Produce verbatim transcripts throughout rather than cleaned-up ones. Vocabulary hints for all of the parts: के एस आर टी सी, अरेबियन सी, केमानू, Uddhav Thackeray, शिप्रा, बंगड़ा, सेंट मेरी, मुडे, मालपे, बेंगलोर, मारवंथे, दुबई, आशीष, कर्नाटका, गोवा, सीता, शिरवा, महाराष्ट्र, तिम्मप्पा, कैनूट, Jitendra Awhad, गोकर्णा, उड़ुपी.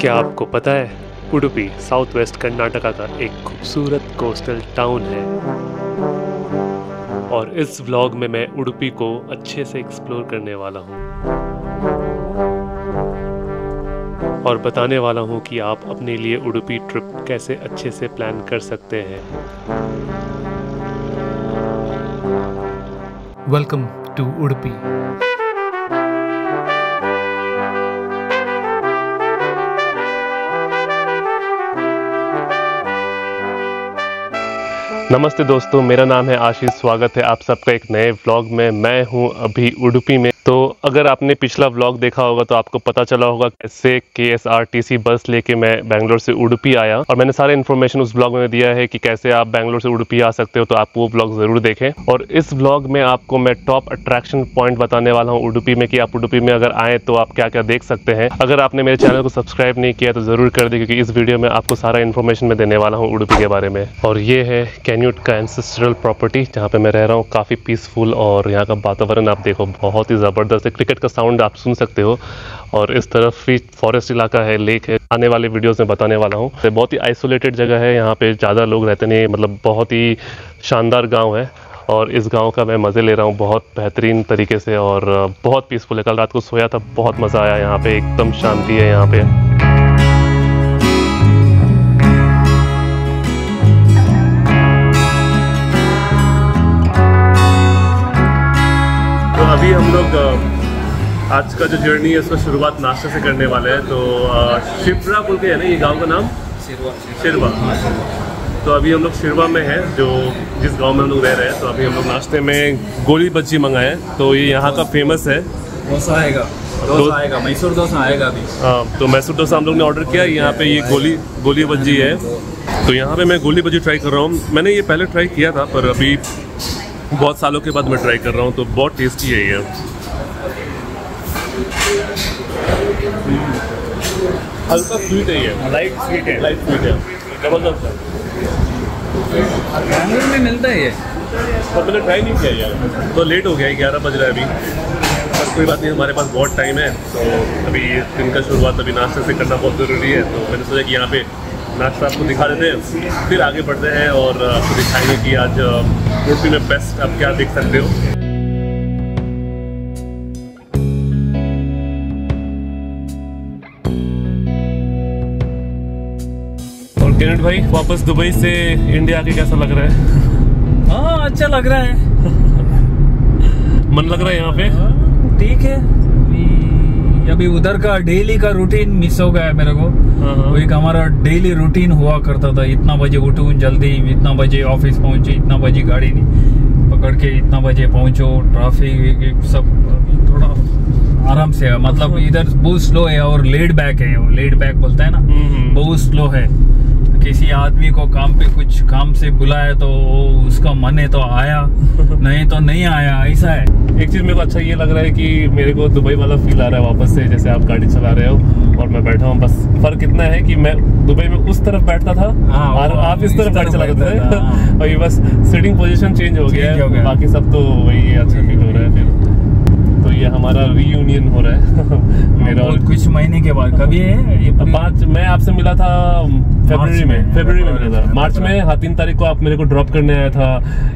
क्या आपको पता है उड़ुपी साउथ वेस्ट कर्नाटका का एक खूबसूरत कोस्टल टाउन है। और इस व्लॉग में मैं उड़ुपी को अच्छे से एक्सप्लोर करने वाला हूँ और बताने वाला हूँ कि आप अपने लिए उड़ुपी ट्रिप कैसे अच्छे से प्लान कर सकते हैं। Welcome to उड़ुपी। नमस्ते दोस्तों, मेरा नाम है आशीष। स्वागत है आप सबका एक नए व्लॉग में। मैं हूं अभी उड़ुपी में। तो अगर आपने पिछला व्लॉग देखा होगा तो आपको पता चला होगा कैसे के एस आर टी सी बस लेके मैं बेंगलोर से उड़ुपी आया। और मैंने सारे इन्फॉर्मेशन उस व्लॉग में दिया है कि कैसे आप बेंगलोर से उड़ुपी आ सकते हो, तो आप वो व्लॉग ज़रूर देखें। और इस व्लॉग में आपको मैं टॉप अट्रैक्शन पॉइंट बताने वाला हूँ उड़ुपी में कि आप उड़ुपी में अगर आएँ तो आप क्या क्या देख सकते हैं। अगर आपने मेरे चैनल को सब्सक्राइब नहीं किया तो ज़रूर कर दें, क्योंकि इस वीडियो में आपको सारा इन्फॉर्मेशन मैं देने वाला हूँ उड़ुपी के बारे में। और ये है कैनूट का एंसेस्ट्रल प्रॉपर्टी जहाँ पर मैं रह रहा हूँ। काफ़ी पीसफुल और यहाँ का वातावरण आप देखो बहुत ही ज़बरदस्त है। क्रिकेट का साउंड आप सुन सकते हो। और इस तरफ फ्री फॉरेस्ट इलाका है, लेक है। आने वाले वीडियोस में बताने वाला हूँ। बहुत ही आइसोलेटेड जगह है, यहाँ पे ज़्यादा लोग रहते नहीं, मतलब बहुत ही शानदार गांव है। और इस गांव का मैं मज़े ले रहा हूँ बहुत बेहतरीन तरीके से और बहुत पीसफुल है। कल रात को सोया था, बहुत मज़ा आया। यहाँ पर एकदम शांति है यहाँ पर। अभी हम लोग आज का जो जर्नी है उसका शुरुआत नाश्ते से करने वाले हैं। तो शिप्रा बोल के है ना ये गांव का नाम, शिरवा। तो अभी हम लोग शिरवा में हैं, जो जिस गांव में हम लोग रह रहे हैं। तो अभी हम लोग नाश्ते में गोली बज्जी मंगाए हैं। तो ये यहाँ का फेमस है। डोसा आएगा, डोसा आएगा, मैसूर डोसा आएगा अभी। हाँ, तो मैसूर डोसा हम लोग ने ऑर्डर किया। यहाँ पे ये गोली गोली बज्जी है। तो यहाँ पर मैं गोली बज्जी ट्राई कर रहा हूँ। मैंने ये पहले ट्राई किया था, पर अभी बहुत सालों के बाद मैं ट्राई कर रहा हूँ। तो बहुत टेस्टी है ये। हल्का स्वीट है ये, लाइट स्वीट है, लाइट स्वीट है, जबरदस्त है। कैनूट में मिलता है ये, पर मैंने ट्राई नहीं किया यार। तो लेट हो गया है, ग्यारह बज रहा है अभी। पर कोई बात नहीं, हमारे पास बहुत टाइम है। तो अभी दिन का शुरुआत अभी नाश्ते से करना बहुत ज़रूरी है। तो मैंने सोचा कि यहाँ पे नाश्ता आपको दिखा देते हैं, फिर आगे बढ़ते हैं और आपको दिखाएंगे कि आज उड़ुपी में बेस्ट आप क्या देख सकते हो। और कैनूट भाई, वापस दुबई से इंडिया आके कैसा लग रहा है? हाँ, अच्छा लग रहा है। मन लग रहा है यहाँ पे? ठीक है। अभी उधर का डेली का रूटीन मिस हो गया है मेरे को। वही हमारा डेली रूटीन हुआ करता था, इतना बजे उठो जल्दी, इतना बजे ऑफिस पहुंचे, इतना बजे गाड़ी पकड़ के इतना बजे पहुंचो, ट्रैफिक सब। थोड़ा आराम से है, मतलब इधर बहुत स्लो है और लेड बैक है। लेड बैक बोलता है ना, बहुत स्लो है। किसी आदमी को काम पे कुछ काम से बुलाया तो उसका मन है तो आया, नहीं तो नहीं आया, ऐसा है। एक चीज मेरे को अच्छा ये लग रहा है कि मेरे को दुबई वाला फील आ रहा है वापस से, जैसे आप गाड़ी चला रहे हो और मैं बैठा हूँ। बस फर्क इतना है कि मैं दुबई में उस तरफ बैठता था आ, और आप इस तरफ गाड़ी चला करते थे, और ये बस सीटिंग पोजीशन चेंज हो गया है। बाकी सब तो वही अच्छा फील हो रहा है। फिर तो ये हमारा रीयूनियन हो रहा है मेरा, और कुछ महीने के बाद। कभी है पाँच, मैं आपसे मिला था फरवरी में, फरवरी में मिला था। मार्च में, हाँ, तीन तारीख को आप मेरे को ड्रॉप करने आया था।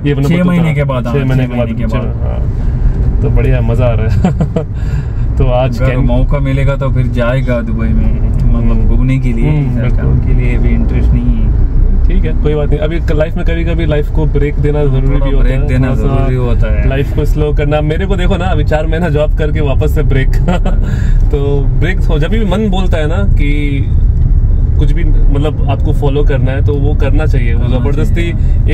ये छह महीने के बाद, छह महीने के बाद। तो बढ़िया मज़ा आ रहा है। तो आज मौका मिलेगा तो फिर जाएगा दुबई में, मतलब घूमने के लिए। के लिए भी इंटरेस्ट नहीं है, ठीक है, कोई बात नहीं। अभी लाइफ में कभी कभी लाइफ को ब्रेक देना जरूरी भी होता है, देना जरूरी होता है। लाइफ को स्लो करना। मेरे को देखो ना, अभी चार महीना जॉब करके वापस से ब्रेक तो ब्रेक हो, जब भी मन बोलता है ना कि कुछ भी, मतलब आपको फॉलो करना है तो वो करना चाहिए। वो जबरदस्ती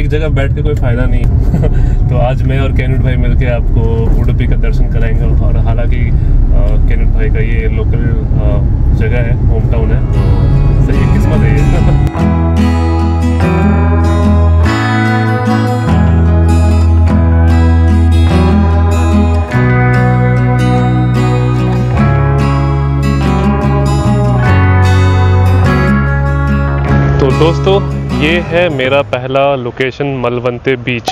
एक जगह बैठ के कोई फायदा नहीं। तो आज मैं और कैनूट भाई मिलके आपको उड़ुपी का दर्शन कराएंगे। और हालांकि कैनूट भाई का ये लोकल जगह है, होम टाउन है, तो सही किस्मत है। तो दोस्तों, ये है मेरा पहला लोकेशन, मारवंथे बीच।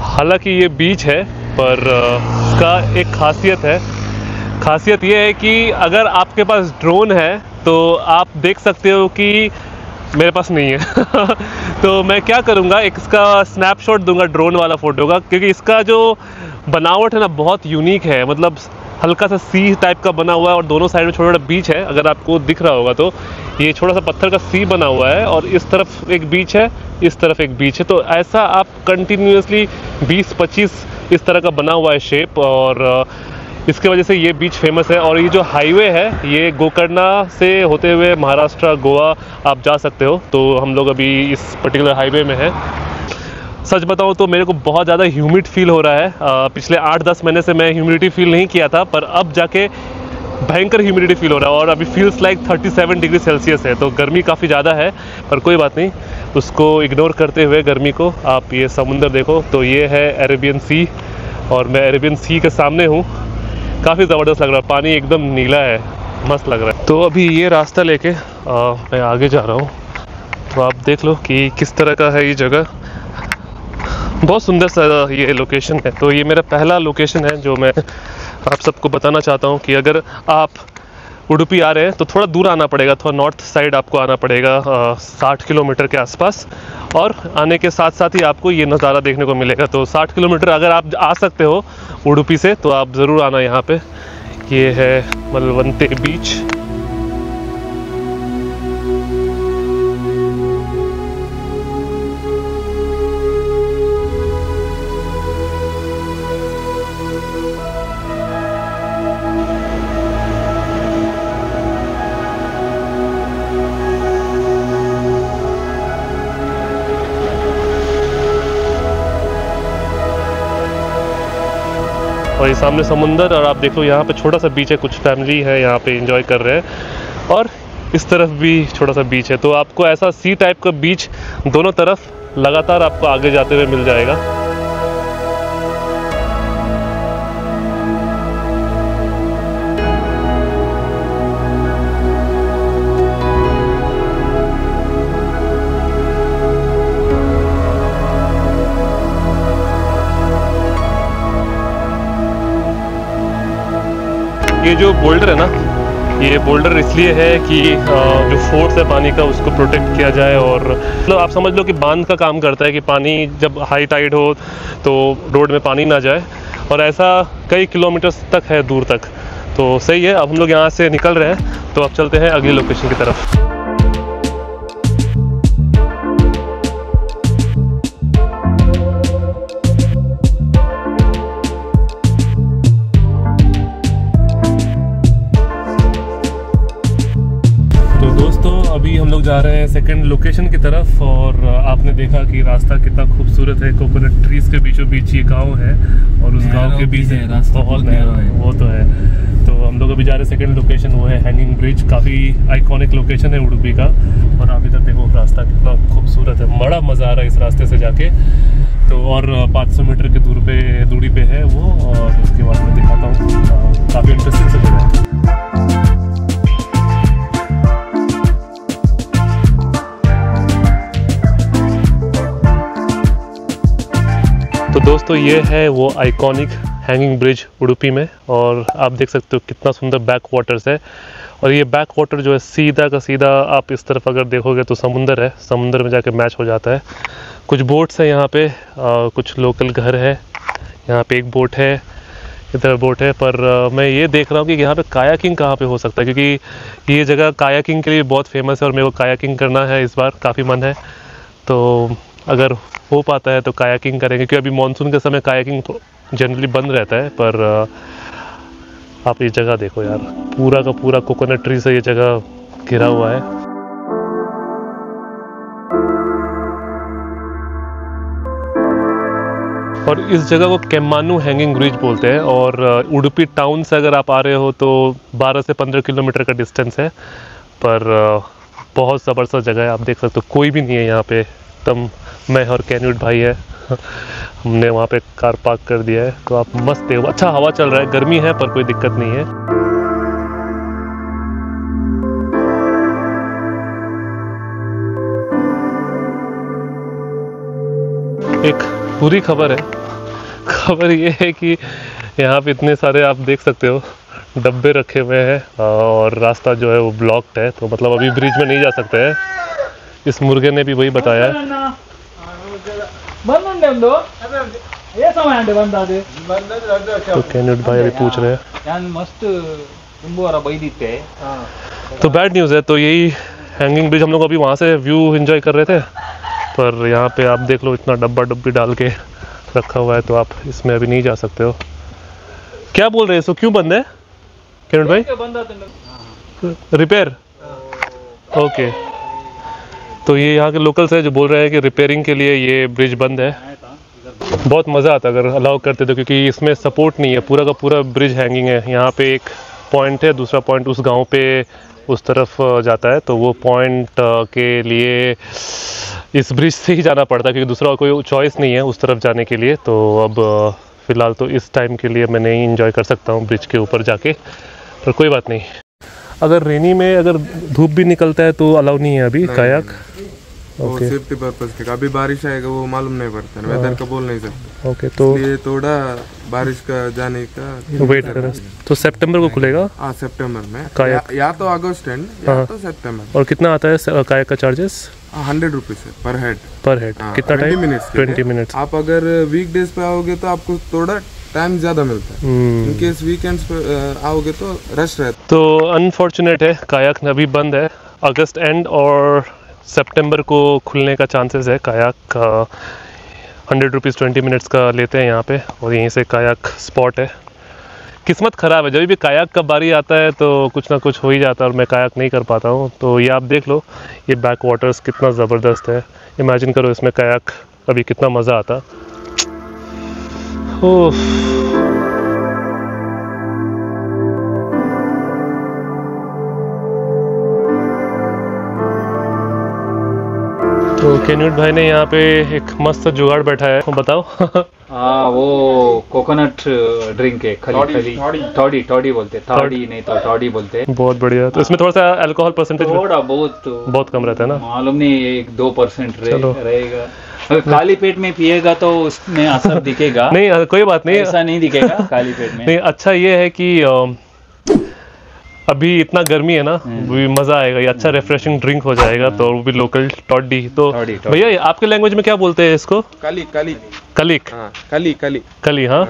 हालांकि ये बीच है पर इसका एक खासियत है खासियत ये है कि अगर आपके पास ड्रोन है तो आप देख सकते हो कि मेरे पास नहीं है तो मैं क्या करूँगा, इसका स्नैपशॉट दूंगा ड्रोन वाला फ़ोटो का, क्योंकि इसका जो बनावट है ना बहुत यूनिक है। मतलब हल्का सा सी टाइप का बना हुआ है और दोनों साइड में छोटा छोटा बीच है। अगर आपको दिख रहा होगा तो ये छोटा सा पत्थर का सी बना हुआ है और इस तरफ एक बीच है, इस तरफ एक बीच है। तो ऐसा आप कंटिन्यूसली बीस पच्चीस इस तरह का बना हुआ है शेप, और इसके वजह से ये बीच फेमस है। और ये जो हाईवे है ये गोकर्णा से होते हुए महाराष्ट्र गोवा आप जा सकते हो। तो हम लोग अभी इस पर्टिकुलर हाईवे में हैं। सच बताऊँ तो मेरे को बहुत ज़्यादा ह्यूमिड फील हो रहा है। आ, पिछले आठ दस महीने से मैं ह्यूमिडिटी फील नहीं किया था, पर अब जाके भयंकर ह्यूमिडिटी फील हो रहा है और अभी फील्स लाइक सैंतीस डिग्री सेल्सियस है। तो गर्मी काफ़ी ज़्यादा है, पर कोई बात नहीं, उसको इग्नोर करते हुए गर्मी को। आप ये समुंदर देखो, तो ये है अरेबियन सी और मैं अरेबियन सी के सामने हूँ। काफ़ी ज़बरदस्त लग रहा है, पानी एकदम नीला है, मस्त लग रहा है। तो अभी ये रास्ता लेके आ, मैं आगे जा रहा हूँ। तो आप देख लो कि किस तरह का है ये जगह, बहुत सुंदर सा ये लोकेशन है। तो ये मेरा पहला लोकेशन है जो मैं आप सबको बताना चाहता हूँ कि अगर आप उड़ुपी आ रहे हैं तो थोड़ा दूर आना पड़ेगा, थोड़ा नॉर्थ साइड आपको आना पड़ेगा, साठ किलोमीटर के आसपास। और आने के साथ साथ ही आपको ये नज़ारा देखने को मिलेगा। तो साठ किलोमीटर अगर आप आ सकते हो उड़ुपी से तो आप ज़रूर आना यहाँ पे। ये है मारवंथे बीच। और ये सामने समुंदर, और आप देख लो यहाँ पे छोटा सा बीच है, कुछ फैमिली है यहाँ पे एंजॉय कर रहे हैं। और इस तरफ भी छोटा सा बीच है। तो आपको ऐसा सी टाइप का बीच दोनों तरफ लगातार आपको आगे जाते हुए मिल जाएगा। ये जो बोल्डर है ना, ये बोल्डर इसलिए है कि जो फोर्स है पानी का उसको प्रोटेक्ट किया जाए। और मतलब आप समझ लो कि बांध का काम करता है कि पानी जब हाई टाइड हो तो रोड में पानी ना जाए। और ऐसा कई किलोमीटर्स तक है, दूर तक। तो सही है, अब हम लोग यहाँ से निकल रहे हैं। तो अब चलते हैं अगली लोकेशन की तरफ। जा रहे हैं सेकंड लोकेशन की तरफ। और आपने देखा कि रास्ता कितना खूबसूरत है, कोकोनट ट्रीज के बीचों बीच ये गांव है और उस गांव के बीच है रास्ता, बहुत नैरो है। वो तो है। तो हम लोग अभी जा रहे हैं सेकंड लोकेशन, वो है हैंगिंग ब्रिज। काफ़ी आइकॉनिक लोकेशन है उड़ुपी का। और आप इधर देखो रास्ता कितना खूबसूरत है, बड़ा मज़ा आ रहा है इस रास्ते से जाके। तो और पाँच सौ मीटर की दूर पे दूरी पे है वो, और उसके बाद मैं दिखाता हूँ। काफ़ी इंटरेस्टिंग से जगह है। तो दोस्तों ये है वो आइकॉनिक हैंगिंग ब्रिज उड़ुपी में। और आप देख सकते हो कितना सुंदर बैक वाटर्स है। और ये बैक वाटर जो है सीधा का सीधा आप इस तरफ अगर देखोगे तो समुंदर है, समुंदर में जाके मैच हो जाता है। कुछ बोट्स हैं यहाँ पे, आ, कुछ लोकल घर है। यहाँ पे एक बोट है, इधर बोट है। पर आ, मैं ये देख रहा हूँ कि यहाँ पे कायाकिंग कहाँ पे हो सकता है, क्योंकि ये जगह कायाकिंग के लिए बहुत फेमस है और मेरे को कायाकिंग करना है इस बार, काफ़ी मन है। तो अगर हो पाता है तो कायाकिंग करेंगे, क्योंकि अभी मॉनसून के समय कायाकिंग जनरली बंद रहता है। पर आप ये जगह देखो यार, पूरा का पूरा कोकोनट ट्री से ये जगह घिरा हुआ है। और इस जगह को केमानू हैंगिंग ब्रिज बोलते हैं। और उडुपी टाउन से अगर आप आ रहे हो तो बारह से पंद्रह किलोमीटर का डिस्टेंस है। पर बहुत ज़बरदस्त जगह है, आप देख सकते हो। कोई भी नहीं है यहाँ पे, तम मैं और कैनूट भाई है। हमने वहाँ पे कार पार्क कर दिया है। तो आप मस्त देखो, अच्छा हवा चल रहा है, गर्मी है पर कोई दिक्कत नहीं है। एक बुरी खबर है, खबर ये है कि यहाँ पे इतने सारे आप देख सकते हो डब्बे रखे हुए हैं और रास्ता जो है वो ब्लॉक्ड है, तो मतलब अभी ब्रिज में नहीं जा सकते हैं। इस मुर्गे ने भी वही बताया है। तो कैनूट भाई अभी पूछ रहे हैं, तो बैड न्यूज़ है। तो यही हैंगिंग ब्रिज हम लोग अभी वहाँ से व्यू एंजॉय कर रहे थे, पर यहाँ पे आप देख लो इतना डब्बा डब्बी डाल के रखा हुआ है, तो आप इसमें अभी नहीं जा सकते हो। क्या बोल रहे हैं, सो क्यों बंद है कैनूट भाई? Repair, okay. तो ये यहाँ के लोकल्स हैं जो बोल रहे हैं कि रिपेयरिंग के लिए ये ब्रिज बंद है। बहुत मज़ा आता अगर अलाउ करते तो, क्योंकि इसमें सपोर्ट नहीं है, पूरा का पूरा ब्रिज हैंगिंग है। यहाँ पे एक पॉइंट है, दूसरा पॉइंट उस गांव पे उस तरफ जाता है, तो वो पॉइंट के लिए इस ब्रिज से ही जाना पड़ता है क्योंकि दूसरा कोई चॉइस नहीं है उस तरफ जाने के लिए। तो अब फ़िलहाल तो इस टाइम के लिए मैं नहीं इंजॉय कर सकता हूँ ब्रिज के ऊपर जाके, पर कोई बात नहीं। अगर रेनी में अगर धूप भी निकलता है तो अलाउ नहीं है अभी कायाक? ओके, सेफ्टी पर्पस के। अभी बारिश आएगा वो मालूम नहीं पड़ता, वेदर का बोल नहीं सकते। ओके, तो ये थोड़ा बारिश का जाने का वेट करें। तो सितंबर को खुलेगा? हाँ, सितंबर में कायाक, या तो अगस्त एंड या तो सितंबर। और कितना आता है कायाक का चार्जेस? हंड्रेड रुपीज़ है पर हेड। पर हेड कितना टाइम? Twenty minutes. आप अगर वीक डेज पे आओगे तो आपको थोड़ा टाइम ज़्यादा मिलता है, क्योंकि इस वीकेंड्स पर आओगे तो रश रहता है। तो अनफॉर्चुनेट है, कायाक अभी बंद है। अगस्त एंड और सितंबर को खुलने का चांसेस है। कायाक का हंड्रेड रुपीज़ ट्वेंटी मिनट्स का लेते हैं यहाँ पे, और यहीं से कायाक स्पॉट है। किस्मत ख़राब है, जब भी कायाक का बारी आता है तो कुछ ना कुछ हो ही जाता है और मैं कायाक नहीं कर पाता हूँ। तो ये आप देख लो, ये बैक वाटर्स कितना ज़बरदस्त है। इमेजिन करो इसमें कायाक, अभी कितना मज़ा आता। ओह, तो कैनूट भाई ने यहाँ पे एक मस्त जुगाड़ बैठा है, बताओ। हाँ, वो कोकोनट ड्रिंक है, खली खली थोड़ी थोड़ी बोलते, थोड़ी नहीं तो थोड़ी बोलते। बहुत बढ़िया। तो इसमें थोड़ा सा अल्कोहल परसेंटेज थोड़ा बहुत बहुत कम रहता है ना, मालूम नहीं एक दो परसेंट रहेगा। अगर खाली पेट में पिएगा तो उसमें असर दिखेगा? नहीं, कोई बात नहीं, ऐसा नहीं दिखेगा खाली पेट में। नहीं, अच्छा ये है कि अभी इतना गर्मी है ना, भी मजा आएगा, ये अच्छा रिफ्रेशिंग ड्रिंक हो जाएगा। तो वो भी लोकल टॉडी। तो भैया आपके लैंग्वेज में क्या बोलते हैं इसको? काली काली कलिक कली कली कली। हाँ,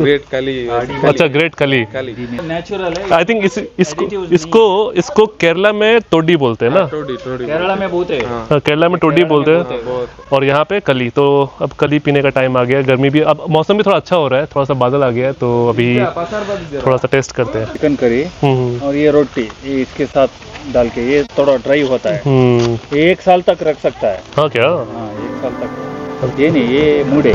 ग्रेट कली। अच्छा, ग्रेट कली नेचुरल है। आई थिंक इस इसको इसको इसको केरला में टोडी बोलते हैं ना? टोडी टोडी केरला में बोलते हैं, केरला में टोडी बोलते हैं, और यहाँ पे कली। तो अब कली पीने का टाइम आ गया। गर्मी भी, अब मौसम भी थोड़ा अच्छा हो रहा है, थोड़ा सा बादल आ गया है, तो अभी थोड़ा सा टेस्ट करते हैं। चिकन करी और ये रोटी इसके साथ डाल के, ये थोड़ा ड्राई होता है, एक साल तक रख सकता है। हाँ, क्या एक साल तक? ये नहीं, ये मूड है।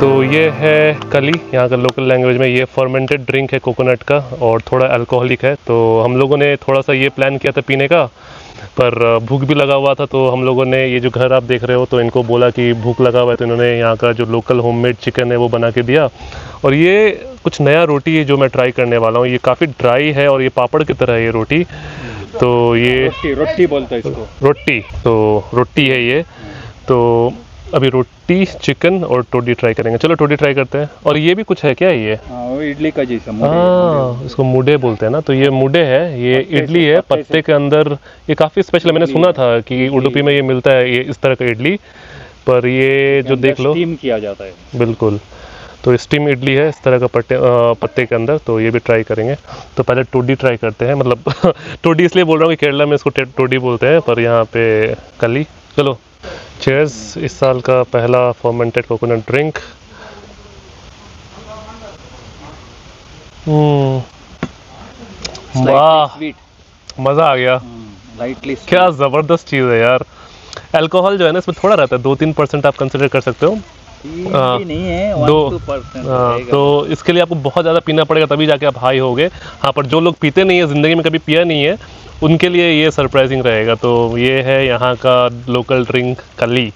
तो ये है कली, यहाँ का लोकल लैंग्वेज में। ये फर्मेंटेड ड्रिंक है कोकोनट का, और थोड़ा अल्कोहलिक है। तो हम लोगों ने थोड़ा सा ये प्लान किया था पीने का, पर भूख भी लगा हुआ था। तो हम लोगों ने ये जो घर आप देख रहे हो, तो इनको बोला कि भूख लगा हुआ है, तो इन्होंने यहाँ का जो लोकल होममेड चिकन है वो बना के दिया। और ये कुछ नया रोटी है जो मैं ट्राई करने वाला हूँ। ये काफ़ी ड्राई है और ये पापड़ की तरह है ये रोटी। तो ये रोटी, रोटी बोलता है इसको, रोटी। तो रोटी है ये। तो अभी रोटी, चिकन और टोडी ट्राई करेंगे। चलो टोडी ट्राई करते हैं। और ये भी कुछ है क्या? ये इडली का जैसा। हाँ, इसको मुडे बोलते हैं ना? तो ये मुडे है, ये इडली है पत्ते के अंदर। ये काफ़ी स्पेशल है, मैंने सुना था कि उड़ुपी में ये मिलता है, ये इस तरह का इडली। पर ये जो देख लो, स्टीम किया जाता है। बिल्कुल, तो स्टीम इडली है इस तरह का पत्ते पत्ते के अंदर। तो ये भी ट्राई करेंगे। तो पहले टोडी ट्राई करते हैं। मतलब टोडी इसलिए बोल रहा हूँ कि केरला में इसको टोडी बोलते हैं, पर यहाँ पे कली। चलो, चीयर्स। इस साल का पहला फर्मेंटेड कोकोनट ड्रिंक। वाह, मज़ा आ गया। लाइटली स्वीट, क्या ज़बरदस्त चीज़ है यार। अल्कोहल जो है ना, इसमें थोड़ा रहता है, दो तीन परसेंट आप कंसिडर कर सकते हो। आ, नहीं है, दो आ, तो इसके लिए आपको बहुत ज़्यादा पीना पड़ेगा, तभी जाके आप हाई होगे। हाँ, पर जो लोग पीते नहीं है, ज़िंदगी में कभी पिया नहीं है, उनके लिए ये सरप्राइजिंग रहेगा। तो ये है यहाँ का लोकल ड्रिंक कली।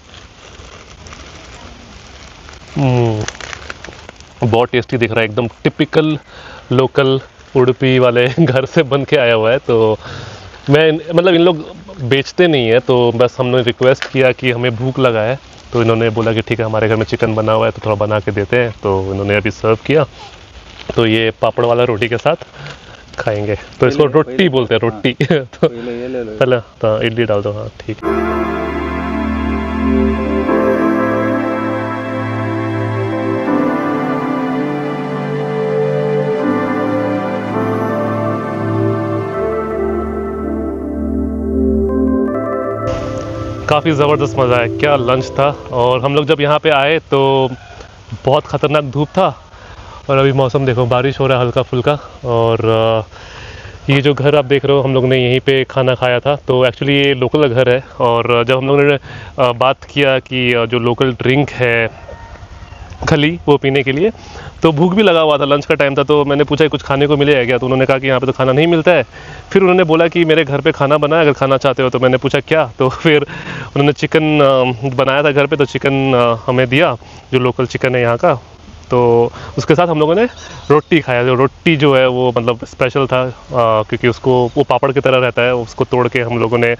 बहुत टेस्टी दिख रहा है, एकदम टिपिकल लोकल उड़ुपी वाले घर से बन के आया हुआ है। तो मैं मतलब इन लोग बेचते नहीं है, तो बस हमने रिक्वेस्ट किया कि हमें भूख लगा है, तो इन्होंने बोला कि ठीक है हमारे घर में चिकन बना हुआ है तो थोड़ा बना के देते हैं। तो इन्होंने अभी सर्व किया, तो ये पापड़ वाला रोटी के साथ खाएंगे। तो इसको रोटी बोलते हैं, रोटी। तो चलो हाँ इडली डाल दो। हाँ ठीक। काफ़ी ज़बरदस्त मज़ा है, क्या लंच था। और हम लोग जब यहाँ पे आए तो बहुत ख़तरनाक धूप था, और अभी मौसम देखो बारिश हो रहा है हल्का फुल्का। और ये जो घर आप देख रहे हो, हम लोग ने यहीं पे खाना खाया था। तो एक्चुअली ये लोकल घर है, और जब हम लोगों ने बात किया कि जो लोकल ड्रिंक है खली वो पीने के लिए, तो भूख भी लगा हुआ था, लंच का टाइम था। तो मैंने पूछा कुछ खाने को मिलेगा क्या, तो उन्होंने कहा कि यहाँ पे तो खाना नहीं मिलता है। फिर उन्होंने बोला कि मेरे घर पे खाना बना है अगर खाना चाहते हो। तो मैंने पूछा क्या, तो फिर उन्होंने चिकन बनाया था घर पे, तो चिकन हमें दिया, जो लोकल चिकन है यहाँ का। तो उसके साथ हम लोगों ने रोटी खाया। जो रोटी जो है वो मतलब स्पेशल था, आ, क्योंकि उसको वो पापड़ की तरह रहता है, उसको तोड़ के हम लोगों ने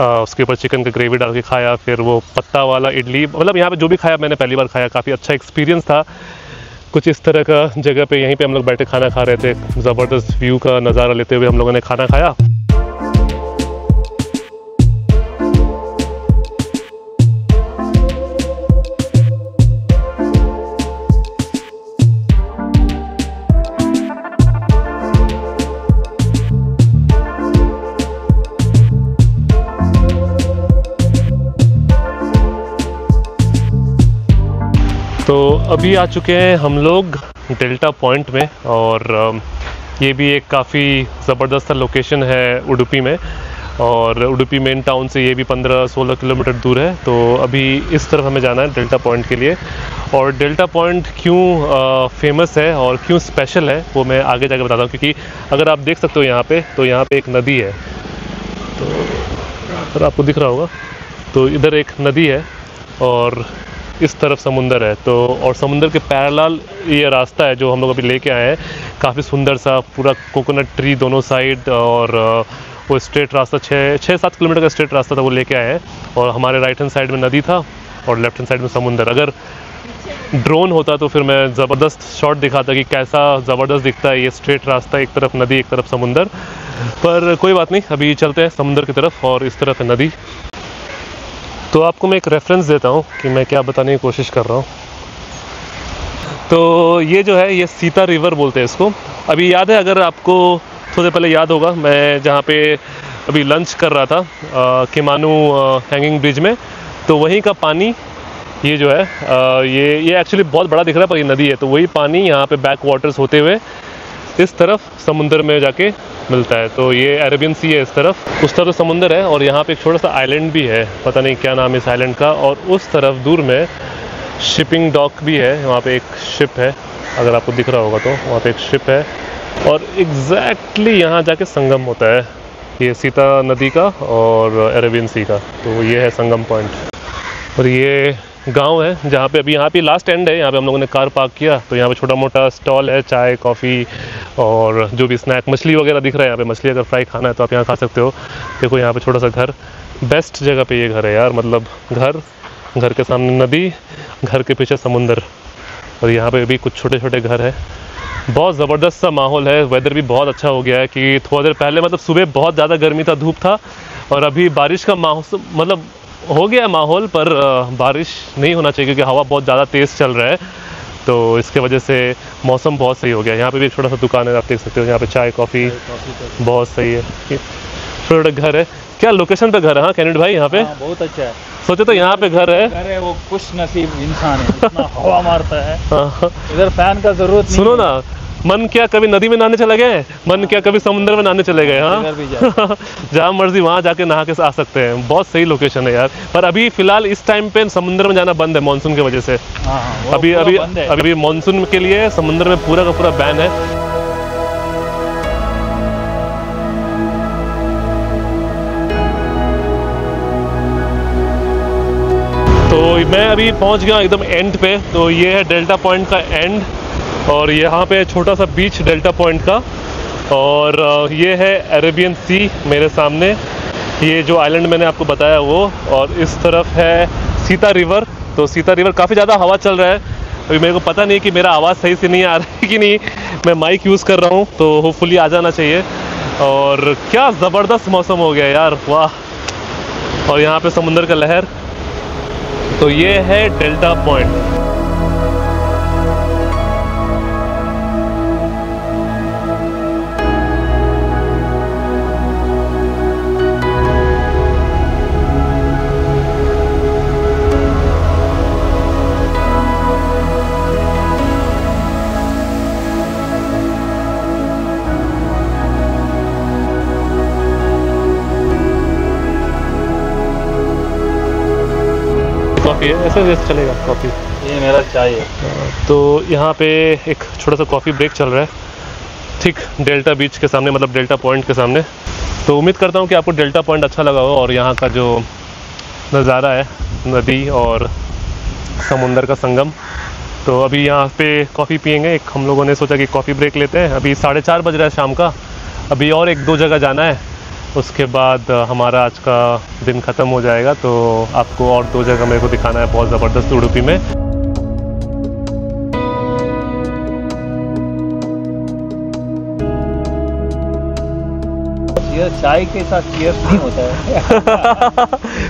आ, उसके ऊपर चिकन का ग्रेवी डाल के खाया। फिर वो पत्ता वाला इडली, मतलब यहाँ पे जो भी खाया मैंने पहली बार खाया, काफ़ी अच्छा एक्सपीरियंस था। कुछ इस तरह का जगह पे यहीं पे हम लोग बैठे खाना खा रहे थे, ज़बरदस्त व्यू का नज़ारा लेते हुए हम लोगों ने खाना खाया। तो अभी आ चुके हैं हम लोग डेल्टा पॉइंट में, और ये भी एक काफ़ी ज़बरदस्त लोकेशन है उडुपी में। और उडुपी मेन टाउन से ये भी पंद्रह सोलह किलोमीटर दूर है। तो अभी इस तरफ हमें जाना है डेल्टा पॉइंट के लिए। और डेल्टा पॉइंट क्यों फेमस है और क्यों स्पेशल है वो मैं आगे जाके बताता हूँ, क्योंकि अगर आप देख सकते हो यहाँ पे, तो यहाँ पे एक नदी है, तो अगर आपको दिख रहा होगा तो इधर एक नदी है और इस तरफ समुंदर है। तो और समुंदर के पैरेलल ये रास्ता है जो हम लोग अभी लेके आए हैं, काफ़ी सुंदर सा, पूरा कोकोनट ट्री दोनों साइड, और वो स्ट्रेट रास्ता छः छः सात किलोमीटर का स्ट्रेट रास्ता था, वो लेके आए हैं। और हमारे राइट हैंड साइड में नदी था और लेफ्ट हैंड साइड में समुंदर। अगर ड्रोन होता तो फिर मैं ज़बरदस्त शॉट दिखाता कि कैसा ज़बरदस्त दिखता है ये स्ट्रेट रास्ता, एक तरफ नदी एक तरफ समुंदर। पर कोई बात नहीं, अभी चलते हैं समुंदर की तरफ, और इस तरफ है नदी। तो आपको मैं एक रेफरेंस देता हूँ कि मैं क्या बताने की कोशिश कर रहा हूँ। तो ये जो है ये सीता रिवर बोलते हैं इसको। अभी याद है, अगर आपको थोड़े पहले याद होगा, मैं जहाँ पे अभी लंच कर रहा था केमानू हैंगिंग ब्रिज में, तो वहीं का पानी ये जो है आ, ये ये एक्चुअली बहुत बड़ा दिख रहा है पर ये नदी है। तो वही पानी यहाँ पे बैक वाटर्स होते हुए इस तरफ समुंदर में जाके मिलता है। तो ये अरेबियन सी है इस तरफ, उस तरफ तो समुंदर है, और यहाँ पे एक छोटा सा आइलैंड भी है, पता नहीं क्या नाम है इस आइलैंड का। और उस तरफ दूर में शिपिंग डॉक भी है, वहाँ पे एक शिप है, अगर आपको दिख रहा होगा तो वहाँ पे एक शिप है। और एग्जैक्टली यहाँ जाके संगम होता है, ये सीता नदी का और अरेबियन सी का। तो ये है संगम पॉइंट, और ये गाँव है जहाँ पे अभी, यहाँ पे लास्ट एंड है, यहाँ पे हम लोगों ने कार पार्क किया। तो यहाँ पे छोटा मोटा स्टॉल है, चाय कॉफ़ी और जो भी स्नैक, मछली वगैरह दिख रहा है यहाँ पे। मछली अगर फ्राई खाना है तो आप यहाँ खा सकते हो। देखो यहाँ पे छोटा सा घर, बेस्ट जगह पे ये घर है यार, मतलब घर, घर के सामने नदी, घर के पीछे समुंदर, और यहाँ पर भी कुछ छोटे छोटे घर है। बहुत ज़बरदस्त सा माहौल है, वेदर भी बहुत अच्छा हो गया है कि थोड़ी देर पहले मतलब सुबह बहुत ज़्यादा गर्मी था, धूप था, और अभी बारिश का मौसम मतलब हो गया माहौल, पर बारिश नहीं होना चाहिए क्योंकि हवा बहुत ज़्यादा तेज़ चल रहा है। तो इसके वजह से मौसम बहुत सही हो गया। यहाँ पे भी एक छोटा सा दुकान है, आप देख सकते हो, यहाँ पे चाय कॉफ़ी बहुत सही है। छोटा छोटा घर है, क्या लोकेशन पे घर है। हाँ कैनूट भाई, यहाँ पे आ, बहुत अच्छा है। सोचे तो यहाँ पे घर है, घर है वो खुश नसीब इंसान है, इतना हवा मारता है, इधर फैन का जरूरत। सुनो ना, मन क्या कभी नदी में नहाने चले गए, मन क्या कभी समुद्र में नहाने चले गए। हाँ जहाँ मर्जी वहाँ जाके नहा के आ सकते हैं, बहुत सही लोकेशन है यार। पर अभी फिलहाल इस टाइम पे समुद्र में जाना बंद है मानसून की वजह से। आ, अभी अभी अभी मानसून के लिए समुद्र में पूरा का पूरा बैन है। तो मैं अभी पहुँच गया एकदम एंड पे। तो ये है डेल्टा पॉइंट का एंड, और यहाँ पे छोटा सा बीच डेल्टा पॉइंट का, और ये है अरेबियन सी मेरे सामने, ये जो आइलैंड मैंने आपको बताया वो, और इस तरफ है सीता रिवर। तो सीता रिवर काफ़ी ज़्यादा हवा चल रहा है अभी, मेरे को पता नहीं कि मेरा आवाज़ सही से नहीं आ रहा है कि नहीं, मैं माइक यूज़ कर रहा हूँ तो होपफुली आ जाना चाहिए। और क्या ज़बरदस्त मौसम हो गया यार, वाह। और यहाँ पे समुंदर का लहर। तो ये है डेल्टा पॉइंट। ऐसे जैसे चलेगा कॉफ़ी, ये मेरा चाय है। तो यहाँ पे एक छोटा सा कॉफ़ी ब्रेक चल रहा है ठीक डेल्टा बीच के सामने, मतलब डेल्टा पॉइंट के सामने। तो उम्मीद करता हूँ कि आपको डेल्टा पॉइंट अच्छा लगा हो और यहाँ का जो नज़ारा है, नदी और समुंदर का संगम। तो अभी यहाँ पे कॉफ़ी पियेंगे, एक हम लोगों ने सोचा कि कॉफ़ी ब्रेक लेते हैं। अभी साढ़े चार बज रहा है शाम का, अभी और एक दो जगह जाना है, उसके बाद हमारा आज का दिन ख़त्म हो जाएगा। तो आपको और दो जगह मेरे को दिखाना है बहुत ज़बरदस्त उड़ुपी में। चाय के साथ चीयर्स नहीं होता है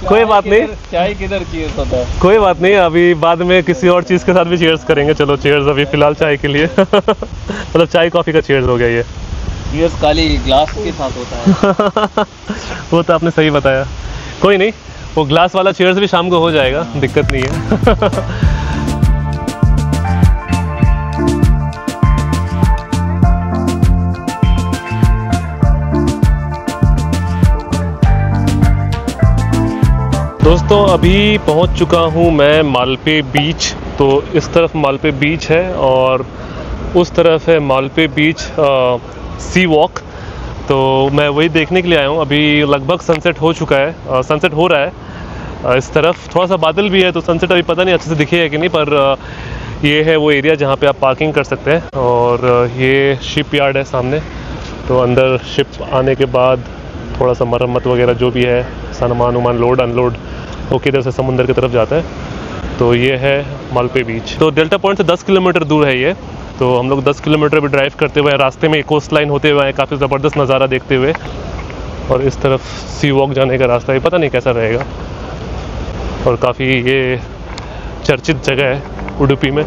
कोई बात नहीं, चाय के इधर चीयर्स होता है, कोई बात नहीं। अभी बाद में किसी और चीज़ के साथ भी चीयर्स करेंगे। चलो चीयर्स, अभी फ़िलहाल चाय के लिए मतलब चाय कॉफ़ी का चीयर्स हो गया। ये चीयर्स काली ग्लास के साथ होता है वो तो आपने सही बताया, कोई नहीं, वो ग्लास वाला चीयर्स भी शाम को हो जाएगा, दिक्कत नहीं है दोस्तों अभी पहुंच चुका हूं मैं मालपे बीच। तो इस तरफ मालपे बीच है और उस तरफ है मालपे बीच आ, सी वॉक। तो मैं वही देखने के लिए आया हूं। अभी लगभग सनसेट हो चुका है, सनसेट हो रहा है आ, इस तरफ। थोड़ा सा बादल भी है तो सनसेट अभी पता नहीं अच्छे से दिखेगा कि नहीं, पर आ, ये है वो एरिया जहां पे आप पार्किंग कर सकते हैं। और आ, ये शिप यार्ड है सामने। तो अंदर शिप आने के बाद थोड़ा सा मरम्मत वगैरह जो भी है, सामान उमान लोड अनलोड होके इधर से समुंदर की तरफ जाता है। तो ये है मालपे बीच। तो डेल्टा पॉइंट से दस किलोमीटर दूर है ये। तो हम लोग दस किलोमीटर भी ड्राइव करते हुए रास्ते में कोस्ट लाइन होते हुए आए, काफ़ी ज़बरदस्त नज़ारा देखते हुए। और इस तरफ सी वॉक जाने का रास्ता है, पता नहीं कैसा रहेगा। और काफ़ी ये चर्चित जगह है उड़ुपी में।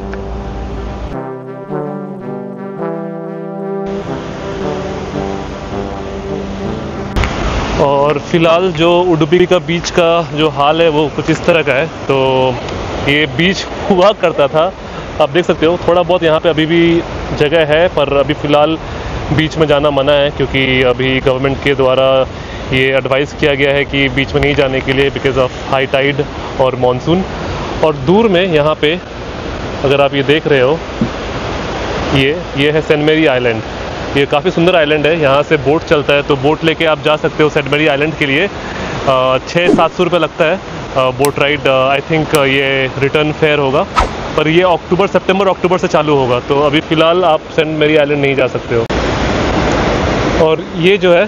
और फिलहाल जो उड़ुपी का बीच का जो हाल है वो कुछ इस तरह का है। तो ये बीच हुआ करता था, आप देख सकते हो थोड़ा बहुत यहाँ पे अभी भी जगह है, पर अभी फ़िलहाल बीच में जाना मना है क्योंकि अभी गवर्नमेंट के द्वारा ये एडवाइस किया गया है कि बीच में नहीं जाने के लिए, बिकॉज ऑफ हाई टाइड और मानसून। और दूर में यहाँ पे अगर आप ये देख रहे हो, ये ये है सेंट मेरी आइलैंड। ये काफ़ी सुंदर आइलैंड है, यहाँ से बोट चलता है तो बोट लेके आप जा सकते हो सेंट मेरी आइलैंड के लिए। छः सात सौ रुपये लगता है बोट राइड। आई थिंक ये रिटर्न फेयर होगा, पर ये अक्टूबर सितंबर अक्टूबर से चालू होगा। तो अभी फ़िलहाल आप सेंट मेरी आइलैंड नहीं जा सकते हो। और ये जो है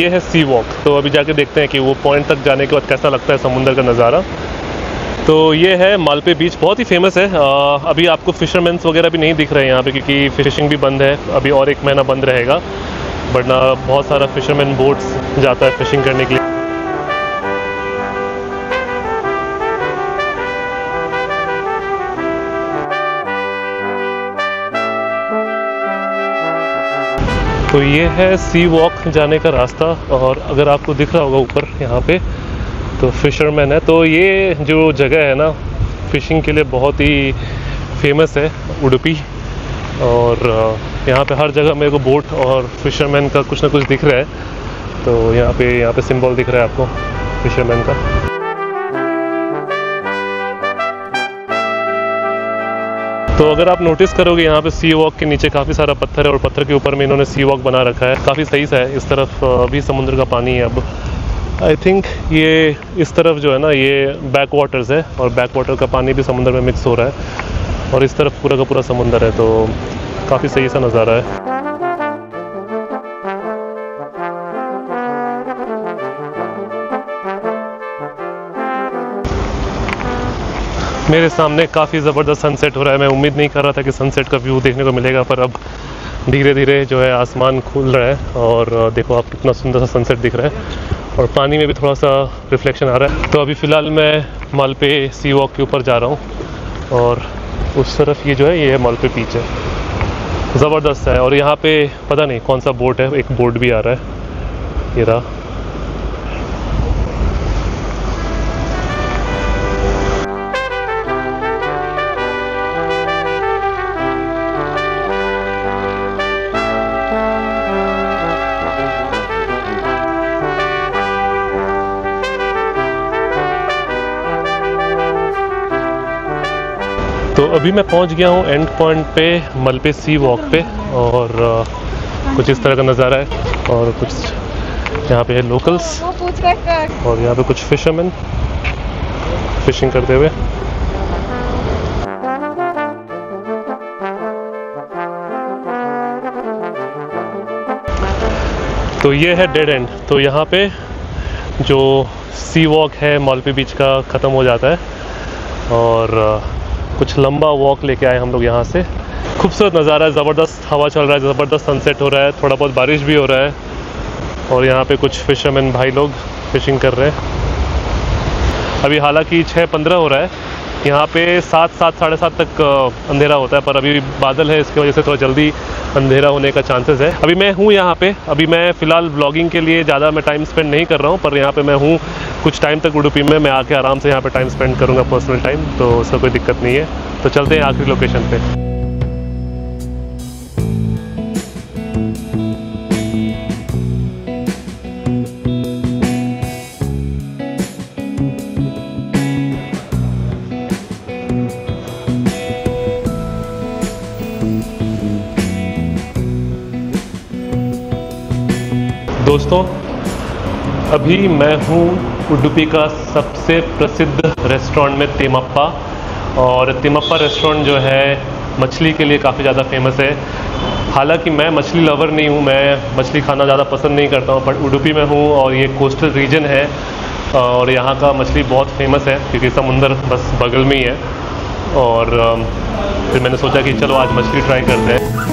ये है सी वॉक। तो अभी जाके देखते हैं कि वो पॉइंट तक जाने के बाद कैसा लगता है समुंदर का नज़ारा। तो ये है मालपे बीच, बहुत ही फेमस है। आ, अभी आपको फिशरमेंस वगैरह भी नहीं दिख रहे हैं यहाँ पे क्योंकि फिशिंग भी बंद है, अभी और एक महीना बंद रहेगा, वरना बहुत सारा फिशरमैन बोट्स जाता है फिशिंग करने के लिए। तो ये है सी वॉक जाने का रास्ता। और अगर आपको दिख रहा होगा ऊपर यहाँ पे तो फिशरमैन है। तो ये जो जगह है ना फ़िशिंग के लिए बहुत ही फेमस है उड़ुपी। और यहाँ पे हर जगह मेरे को बोट और फिशरमैन का कुछ ना कुछ दिख रहा है। तो यहाँ पे यहाँ पे सिंबल दिख रहा है आपको फिशरमैन का। तो अगर आप नोटिस करोगे यहाँ पे सी वॉक के नीचे काफ़ी सारा पत्थर है और पत्थर के ऊपर में इन्होंने सी वॉक बना रखा है, काफ़ी सही सा है। इस तरफ भी समुद्र का पानी है। अब आई थिंक ये इस तरफ जो है ना ये बैक वाटर्स है और बैक वाटर का पानी भी समुंदर में मिक्स हो रहा है। और इस तरफ पूरा का पूरा समुंदर है। तो काफ़ी सही सा नज़ारा है। मेरे सामने काफ़ी ज़बरदस्त सनसेट हो रहा है। मैं उम्मीद नहीं कर रहा था कि सनसेट का व्यू देखने को मिलेगा, पर अब धीरे धीरे जो है आसमान खुल रहा है और देखो आप कितना सुंदर सा सनसेट दिख रहा है और पानी में भी थोड़ा सा रिफ्लेक्शन आ रहा है। तो अभी फ़िलहाल मैं मालपे सी वॉक के ऊपर जा रहा हूँ और उस तरफ ये जो है ये है मालपे बीच है, ज़बरदस्त है। और यहाँ पे पता नहीं कौन सा बोट है, एक बोट भी आ रहा है, ये रहा। तो अभी मैं पहुंच गया हूं एंड पॉइंट पे, मालपे सी वॉक पे, और आ, कुछ इस तरह का नज़ारा है। और कुछ यहाँ पे है लोकल्स और यहाँ पे कुछ फिशरमैन फिशिंग करते हुए। तो ये है डेड एंड, तो यहाँ पे जो सी वॉक है मालपे बीच का ख़त्म हो जाता है और आ, कुछ लंबा वॉक लेके आए हम लोग यहाँ से। खूबसूरत नज़ारा है, ज़बरदस्त हवा चल रहा है, ज़बरदस्त सनसेट हो रहा है, थोड़ा बहुत बारिश भी हो रहा है और यहाँ पे कुछ फिशरमैन भाई लोग फिशिंग कर रहे हैं। अभी हालांकि छः पंद्रह हो रहा है, यहाँ पे सात सात साढ़े सात तक अंधेरा होता है, पर अभी बादल है इसकी वजह से थोड़ा जल्दी अंधेरा होने का चांसेस है। अभी मैं हूँ यहाँ पे, अभी मैं फ़िलहाल ब्लॉगिंग के लिए ज़्यादा मैं टाइम स्पेंड नहीं कर रहा हूँ, पर यहाँ पे मैं हूँ कुछ टाइम तक उड़ुपी में। मैं आके आराम से यहाँ पे टाइम स्पेंड करूँगा, पर्सनल टाइम, तो उसका कोई दिक्कत नहीं है। तो चलते हैं आखिरी लोकेशन पर। दोस्तों अभी मैं हूँ उडुपी का सबसे प्रसिद्ध रेस्टोरेंट में, तिम्मप्पा। और तिम्मप्पा रेस्टोरेंट जो है मछली के लिए काफ़ी ज़्यादा फेमस है। हालांकि मैं मछली लवर नहीं हूँ, मैं मछली खाना ज़्यादा पसंद नहीं करता हूँ, बट उडुपी में हूँ और ये कोस्टल रीजन है और यहाँ का मछली बहुत फेमस है क्योंकि समुंदर बस बगल में ही है। और फिर मैंने सोचा कि चलो आज मछली ट्राई करते हैं।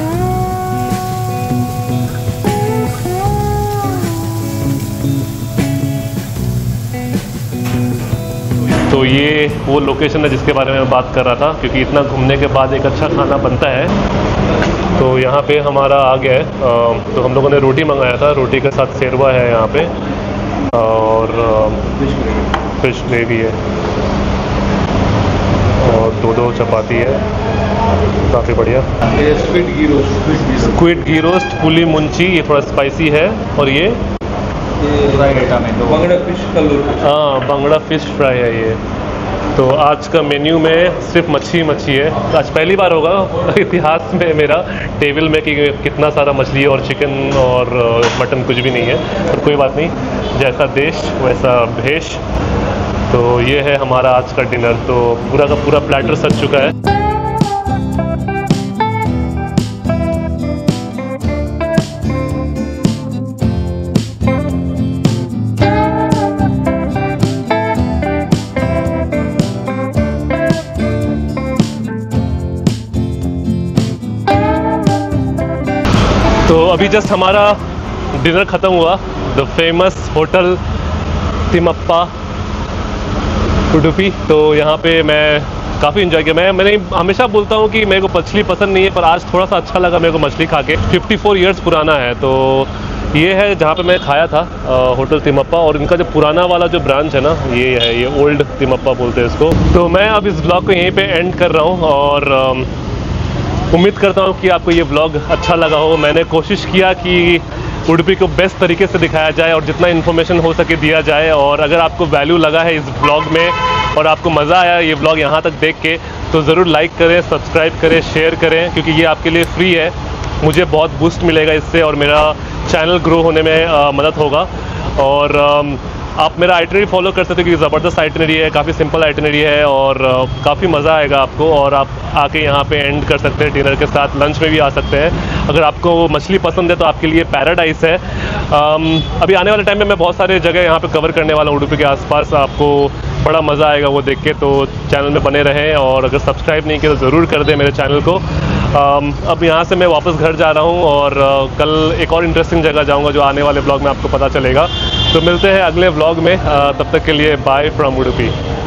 तो ये वो लोकेशन है जिसके बारे में मैं बात कर रहा था, क्योंकि इतना घूमने के बाद एक अच्छा खाना बनता है। तो यहाँ पे हमारा आ गया है, तो हम लोगों ने रोटी मंगाया था, रोटी के साथ सेरवा है यहाँ पे और फिश ग्रेवी है और दो दो चपाती है, काफ़ी बढ़िया। स्क्विड घी रोस्ट, पुली मुंची, ये थोड़ा स्पाइसी है। और ये बंगड़ा फिश का, हाँ बंगड़ा फिश फ्राई है ये। तो आज का मेन्यू में सिर्फ मच्छी मच्छी है। आज पहली बार होगा इतिहास में मेरा टेबल में कि कितना सारा मछली और चिकन और मटन कुछ भी नहीं है, पर कोई बात नहीं, जैसा देश वैसा भेष। तो ये है हमारा आज का डिनर। तो पूरा का पूरा प्लेटर सज चुका है। तो अभी जस्ट हमारा डिनर ख़त्म हुआ, the famous hotel तिम्मप्पा Udupi. तो यहाँ पे मैं काफ़ी इन्जॉय किया। मैं मैंने हमेशा बोलता हूँ कि मेरे को मछली पसंद नहीं है, पर आज थोड़ा सा अच्छा लगा मेरे को मछली खा के। चौवन इयर्स पुराना है तो ये है जहाँ पे मैं खाया था, आ, होटल तिम्मप्पा। और इनका जो पुराना वाला जो ब्रांच है ना, ये है, ये ओल्ड तिम्मप्पा बोलते हैं इसको। तो मैं अब इस ब्लॉग को यहीं पर एंड कर रहा हूँ और आ, उम्मीद करता हूँ कि आपको ये ब्लॉग अच्छा लगा हो। मैंने कोशिश किया कि उडुपी को बेस्ट तरीके से दिखाया जाए और जितना इन्फॉर्मेशन हो सके दिया जाए। और अगर आपको वैल्यू लगा है इस ब्लॉग में और आपको मज़ा आया ये ब्लॉग यहाँ तक देख के, तो ज़रूर लाइक करें, सब्सक्राइब करें, शेयर करें, क्योंकि ये आपके लिए फ्री है। मुझे बहुत बूस्ट मिलेगा इससे और मेरा चैनल ग्रो होने में आ, मदद होगा। और आ, आप मेरा आइटनरी फॉलो कर सकते हो क्योंकि ज़बरदस्त आइटनरी है, काफ़ी सिंपल आइटनरी है और काफ़ी मज़ा आएगा आपको। और आप आके यहाँ पे एंड कर सकते हैं डिनर के साथ, लंच में भी आ सकते हैं। अगर आपको मछली पसंद है तो आपके लिए पैराडाइस है। आम, अभी आने वाले टाइम में मैं बहुत सारे जगह यहाँ पे कवर करने वाला हूँ उडुपी के आसपास। आपको बड़ा मज़ा आएगा वो देख के। तो चैनल में बने रहें और अगर सब्सक्राइब नहीं किया तो ज़रूर कर दें मेरे चैनल को। अब यहाँ से मैं वापस घर जा रहा हूँ और कल एक और इंटरेस्टिंग जगह जाऊँगा जो आने वाले ब्लॉग में आपको पता चलेगा। तो मिलते हैं अगले ब्लॉग में, तब तक के लिए बाय फ्रॉम उड़ुपी।